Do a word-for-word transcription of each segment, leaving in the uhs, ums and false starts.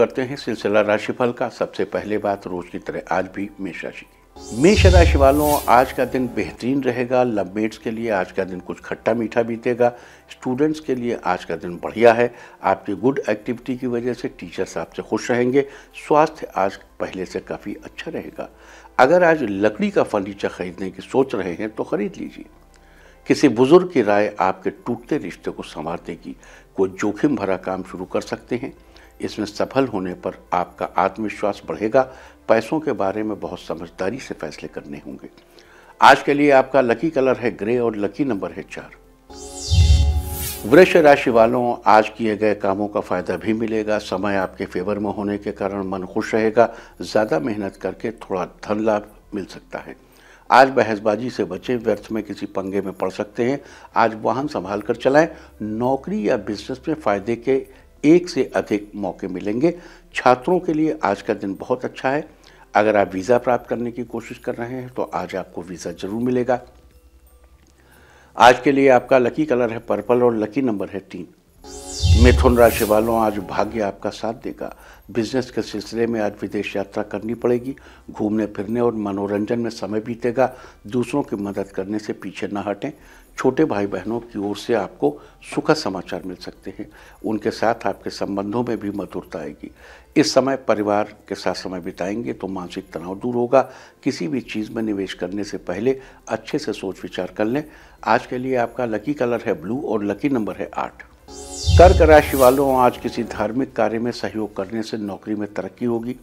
करते हैं सिलसिला राशिफल का। सबसे पहले बात रोज की तरह आज भी मेष राशि की। मेष राशि वालों आज का दिन बेहतरीन रहेगा। लवमेट्स के लिए आज का दिन कुछ खट्टा मीठा बीतेगा। स्टूडेंट्स के लिए आज का दिन बढ़िया है। आपकी गुड एक्टिविटी की वजह से टीचर्स आपसे खुश रहेंगे। स्वास्थ्य आज पहले से काफ़ी अच्छा रहेगा। अगर आज लकड़ी का फर्नीचर खरीदने की सोच रहे हैं तो खरीद लीजिए। किसी बुजुर्ग की राय आपके टूटते रिश्ते को संवार देगी। कोई जोखिम भरा काम शुरू कर सकते हैं। इसमें सफल होने पर आपका आत्मविश्वास बढ़ेगा। पैसों के बारे में बहुत समझदारी से फैसले करने होंगे। आज के लिए आपका लकी कलर है ग्रे और लकी नंबर है चार। वृष राशि वालों आज किए गए कामों का फायदा भी मिलेगा। समय आपके फेवर में होने के कारण मन खुश रहेगा। ज़्यादा मेहनत करके थोड़ा धन लाभ मिल सकता है। आज बहसबाजी से बचें, व्यर्थ में किसी पंगे में पड़ सकते हैं। आज वाहन संभाल कर चलाएं। नौकरी या बिजनेस में फायदे के एक से अधिक मौके मिलेंगे। छात्रों के लिए आज का दिन बहुत अच्छा है। अगर आप वीज़ा प्राप्त करने की कोशिश कर रहे हैं तो आज आपको वीज़ा जरूर मिलेगा। आज के लिए आपका लकी कलर है पर्पल और लकी नंबर है तीन। मिथुन राशि वालों आज भाग्य आपका साथ देगा। बिजनेस के सिलसिले में आज विदेश यात्रा करनी पड़ेगी। घूमने फिरने और मनोरंजन में समय बीतेगा। दूसरों की मदद करने से पीछे न हटें। छोटे भाई बहनों की ओर से आपको सुखद समाचार मिल सकते हैं। उनके साथ आपके संबंधों में भी मधुरता आएगी। इस समय परिवार के साथ समय बिताएंगे तो मानसिक तनाव दूर होगा। किसी भी चीज़ में निवेश करने से पहले अच्छे से सोच विचार कर लें। आज के लिए आपका लकी कलर है ब्लू और लकी नंबर है आठ। कर्क राशि वालों आज किसी धार्मिक कार्य में सहयोग करने से नौकरी में तरक्की होगी।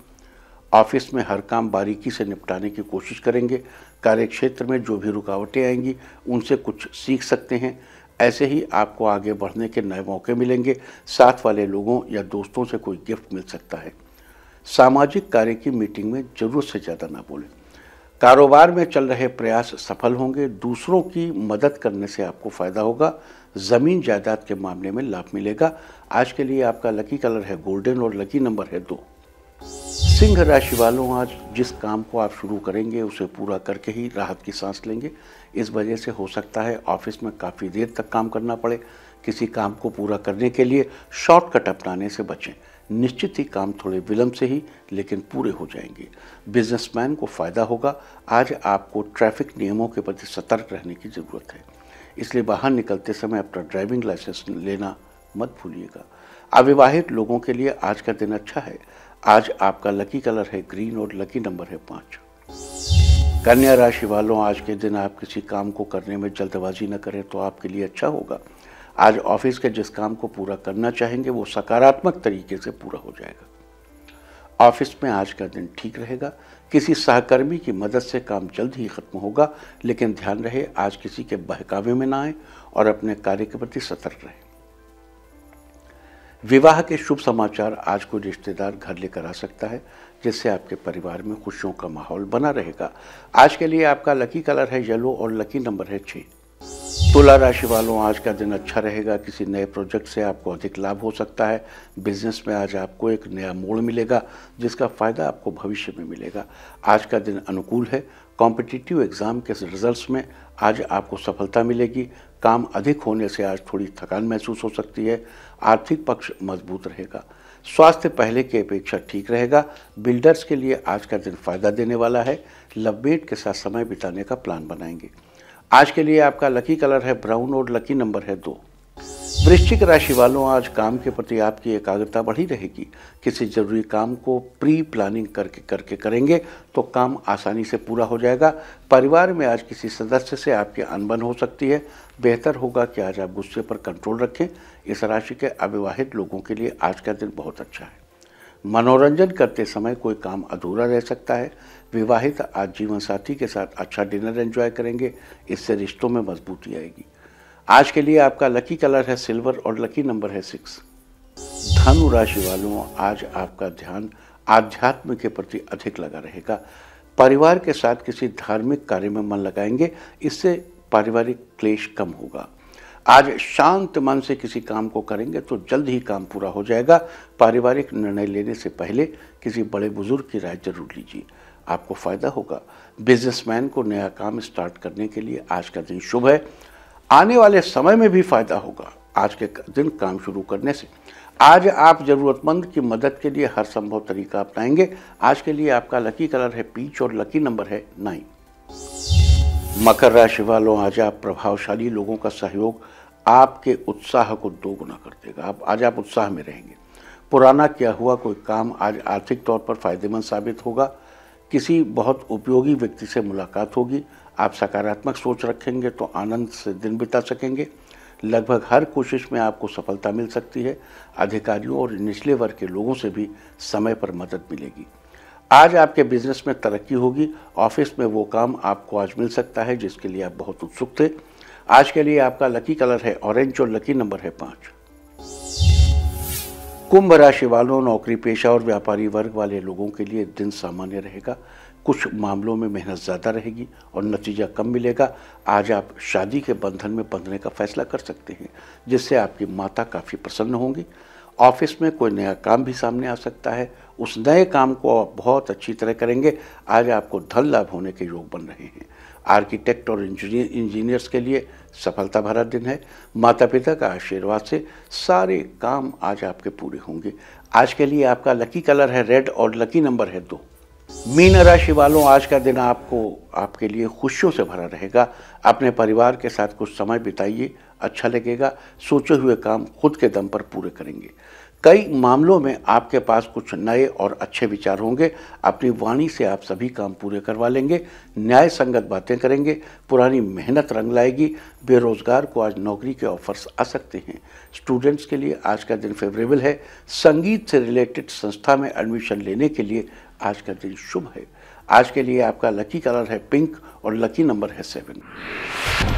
ऑफिस में हर काम बारीकी से निपटाने की कोशिश करेंगे। कार्यक्षेत्र में जो भी रुकावटें आएंगी उनसे कुछ सीख सकते हैं। ऐसे ही आपको आगे बढ़ने के नए मौके मिलेंगे। साथ वाले लोगों या दोस्तों से कोई गिफ्ट मिल सकता है। सामाजिक कार्य की मीटिंग में ज़रूरत से ज़्यादा ना बोलें। कारोबार में चल रहे प्रयास सफल होंगे। दूसरों की मदद करने से आपको फ़ायदा होगा। ज़मीन जायदाद के मामले में लाभ मिलेगा। आज के लिए आपका लकी कलर है गोल्डन और लकी नंबर है दो। सिंह राशि वालों आज जिस काम को आप शुरू करेंगे उसे पूरा करके ही राहत की सांस लेंगे। इस वजह से हो सकता है ऑफिस में काफ़ी देर तक काम करना पड़े। किसी काम को पूरा करने के लिए शॉर्टकट अपनाने से बचें। निश्चित ही काम थोड़े विलंब से ही लेकिन पूरे हो जाएंगे। बिजनेसमैन को फ़ायदा होगा। आज आपको ट्रैफिक नियमों के प्रति सतर्क रहने की ज़रूरत है, इसलिए बाहर निकलते समय अपना ड्राइविंग लाइसेंस लेना मत भूलिएगा। अविवाहित लोगों के लिए आज का दिन अच्छा है। आज आपका लकी कलर है ग्रीन और लकी नंबर है पाँच। कन्या राशि वालों आज के दिन आप किसी काम को करने में जल्दबाजी न करें तो आपके लिए अच्छा होगा। आज ऑफिस के जिस काम को पूरा करना चाहेंगे वो सकारात्मक तरीके से पूरा हो जाएगा। ऑफिस में आज का दिन ठीक रहेगा। किसी सहकर्मी की मदद से काम जल्द ही खत्म होगा, लेकिन ध्यान रहे आज किसी के बहकावे में ना आए और अपने कार्य के प्रति सतर्क रहें। विवाह के शुभ समाचार आज कोई रिश्तेदार घर लेकर आ सकता है, जिससे आपके परिवार में खुशियों का माहौल बना रहेगा। आज के लिए आपका लकी कलर है येलो और लकी नंबर है छः। तुला राशि वालों आज का दिन अच्छा रहेगा। किसी नए प्रोजेक्ट से आपको अधिक लाभ हो सकता है। बिजनेस में आज आपको एक नया मोड़ मिलेगा, जिसका फायदा आपको भविष्य में मिलेगा। आज का दिन अनुकूल है। कॉम्पिटिटिव एग्जाम के रिजल्ट्स में आज आपको सफलता मिलेगी। काम अधिक होने से आज थोड़ी थकान महसूस हो सकती है। आर्थिक पक्ष मजबूत रहेगा। स्वास्थ्य पहले की अपेक्षा ठीक रहेगा। बिल्डर्स के लिए आज का दिन फायदा देने वाला है। लवमेट के साथ समय बिताने का प्लान बनाएंगे। आज के लिए आपका लकी कलर है ब्राउन और लकी नंबर है दो। वृश्चिक राशि वालों आज काम के प्रति आपकी एकाग्रता बढ़ी रहेगी। किसी जरूरी काम को प्री प्लानिंग करके करके करेंगे तो काम आसानी से पूरा हो जाएगा। परिवार में आज किसी सदस्य से आपकी अनबन हो सकती है। बेहतर होगा कि आज आप गुस्से पर कंट्रोल रखें। इस राशि के अविवाहित लोगों के लिए आज का दिन बहुत अच्छा है। मनोरंजन करते समय कोई काम अधूरा रह सकता है। विवाहित आज जीवन साथी के साथ अच्छा डिनर एंजॉय करेंगे। इससे रिश्तों में मजबूती आएगी। आज के लिए आपका लकी कलर है सिल्वर और लकी नंबर है सिक्स। धनु राशि वालों आज आपका ध्यान आध्यात्म के प्रति अधिक लगा रहेगा। परिवार के साथ किसी धार्मिक कार्य में मन लगाएंगे। इससे पारिवारिक क्लेश कम होगा। आज शांत मन से किसी काम को करेंगे तो जल्द ही काम पूरा हो जाएगा। पारिवारिक निर्णय लेने से पहले किसी बड़े बुजुर्ग की राय जरूर लीजिए, आपको फ़ायदा होगा। बिजनेसमैन को नया काम स्टार्ट करने के लिए आज का दिन शुभ है। आने वाले समय में भी फायदा होगा। आज के दिन काम शुरू करने से आज आप ज़रूरतमंद की मदद के लिए हर संभव तरीका अपनाएंगे। आज के लिए आपका लकी कलर है पीच और लकी नंबर है नाइन। मकर राशि वालों, आज आप प्रभावशाली लोगों का सहयोग आपके उत्साह को दोगुना कर देगा। आप आज आप उत्साह में रहेंगे। पुराना किया हुआ कोई काम आज आर्थिक तौर पर फायदेमंद साबित होगा। किसी बहुत उपयोगी व्यक्ति से मुलाकात होगी। आप सकारात्मक सोच रखेंगे तो आनंद से दिन बिता सकेंगे। लगभग हर कोशिश में आपको सफलता मिल सकती है। अधिकारियों और निचले वर्ग के लोगों से भी समय पर मदद मिलेगी। आज आपके बिजनेस में तरक्की होगी। ऑफिस में वो काम आपको आज मिल सकता है जिसके लिए आप बहुत उत्सुक थे। आज के लिए आपका लकी कलर है ऑरेंज और लकी नंबर है पाँच। कुंभ राशि वालों, नौकरी पेशा और व्यापारी वर्ग वाले लोगों के लिए दिन सामान्य रहेगा। कुछ मामलों में मेहनत ज़्यादा रहेगी और नतीजा कम मिलेगा। आज आप शादी के बंधन में बंधने का फैसला कर सकते हैं जिससे आपकी माता काफ़ी प्रसन्न होंगी। ऑफिस में कोई नया काम भी सामने आ सकता है। उस नए काम को आप बहुत अच्छी तरह करेंगे। आज आपको धन लाभ होने के योग बन रहे हैं। आर्किटेक्ट और इंजीनियर इंजीनियर्स के लिए सफलता भरा दिन है। माता पिता का आशीर्वाद से सारे काम आज आपके पूरे होंगे। आज के लिए आपका लकी कलर है रेड और लकी नंबर है दो। मीन राशि वालों, आज का दिन आपको आपके लिए खुशियों से भरा रहेगा। अपने परिवार के साथ कुछ समय बिताइए, अच्छा लगेगा। सोचे हुए काम खुद के दम पर पूरे करेंगे। कई मामलों में आपके पास कुछ नए और अच्छे विचार होंगे। अपनी वाणी से आप सभी काम पूरे करवा लेंगे। न्याय संगत बातें करेंगे। पुरानी मेहनत रंग लाएगी। बेरोजगार को आज नौकरी के ऑफर्स आ सकते हैं। स्टूडेंट्स के लिए आज का दिन फेवरेबल है। संगीत से रिलेटेड संस्था में एडमिशन लेने के लिए आज का दिन शुभ है। आज के लिए आपका लकी कलर है पिंक और लकी नंबर है सेवन।